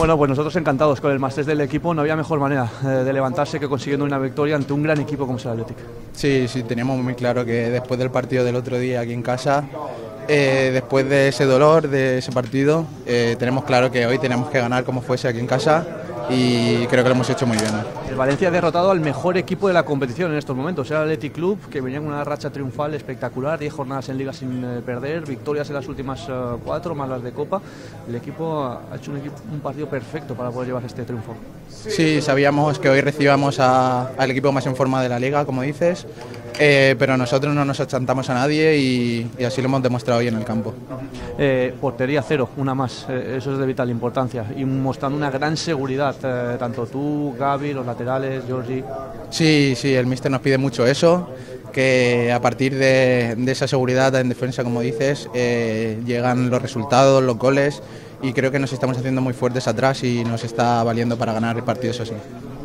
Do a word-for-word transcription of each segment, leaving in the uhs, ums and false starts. Bueno, pues nosotros encantados con el máster del equipo. No había mejor manera eh, de levantarse que consiguiendo una victoria ante un gran equipo como es el Athletic. Sí, sí, teníamos muy claro que después del partido del otro día aquí en casa, eh, después de ese dolor, de ese partido, eh, tenemos claro que hoy tenemos que ganar como fuese aquí en casa, y creo que lo hemos hecho muy bien. El Valencia ha derrotado al mejor equipo de la competición en estos momentos, era el Athletic Club, que venía con una racha triunfal espectacular, diez jornadas en Liga sin perder, victorias en las últimas cuatro, más las de Copa. El equipo ha hecho un, equipo, un partido perfecto para poder llevar este triunfo. Sí, sabíamos que hoy recibíamos a, al equipo más en forma de la Liga, como dices, eh, pero nosotros no nos achantamos a nadie y, y así lo hemos demostrado hoy en el campo. Eh, portería cero, una más, eh, eso es de vital importancia, y mostrando una gran seguridad, eh, tanto tú, Gaby, los laterales, Jordi. Sí, sí, el míster nos pide mucho eso, que a partir de, de esa seguridad en defensa, como dices, eh, llegan los resultados, los goles, y creo que nos estamos haciendo muy fuertes atrás y nos está valiendo para ganar el partido, eso sí.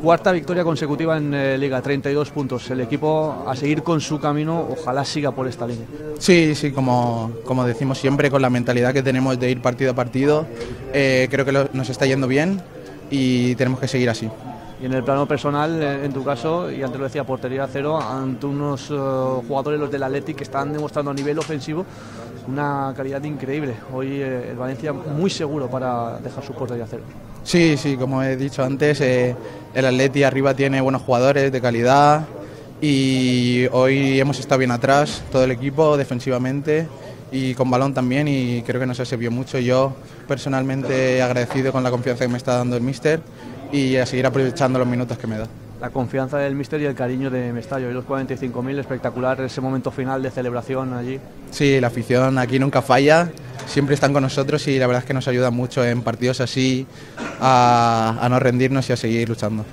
Cuarta victoria consecutiva en eh, Liga, treinta y dos puntos. El equipo a seguir con su camino, ojalá siga por esta línea. Sí, sí, como, como decimos siempre, con la mentalidad que tenemos de ir partido a partido, eh, creo que lo, nos está yendo bien y tenemos que seguir así. Y en el plano personal, en tu caso, y antes lo decía, portería cero, ante unos uh, jugadores, los del Athletic, que están demostrando a nivel ofensivo una calidad increíble. Hoy eh, el Valencia muy seguro para dejar su portería cero. Sí, sí, como he dicho antes, eh, el Atleti arriba tiene buenos jugadores de calidad y hoy hemos estado bien atrás, todo el equipo defensivamente y con balón también, y creo que nos ha servido mucho. Yo personalmente agradecido con la confianza que me está dando el míster y a seguir aprovechando los minutos que me da. La confianza del míster y el cariño de Mestalla, y los cuarenta y cinco mil, espectacular ese momento final de celebración allí. Sí, la afición aquí nunca falla, siempre están con nosotros y la verdad es que nos ayuda mucho en partidos así a, a no rendirnos y a seguir luchando.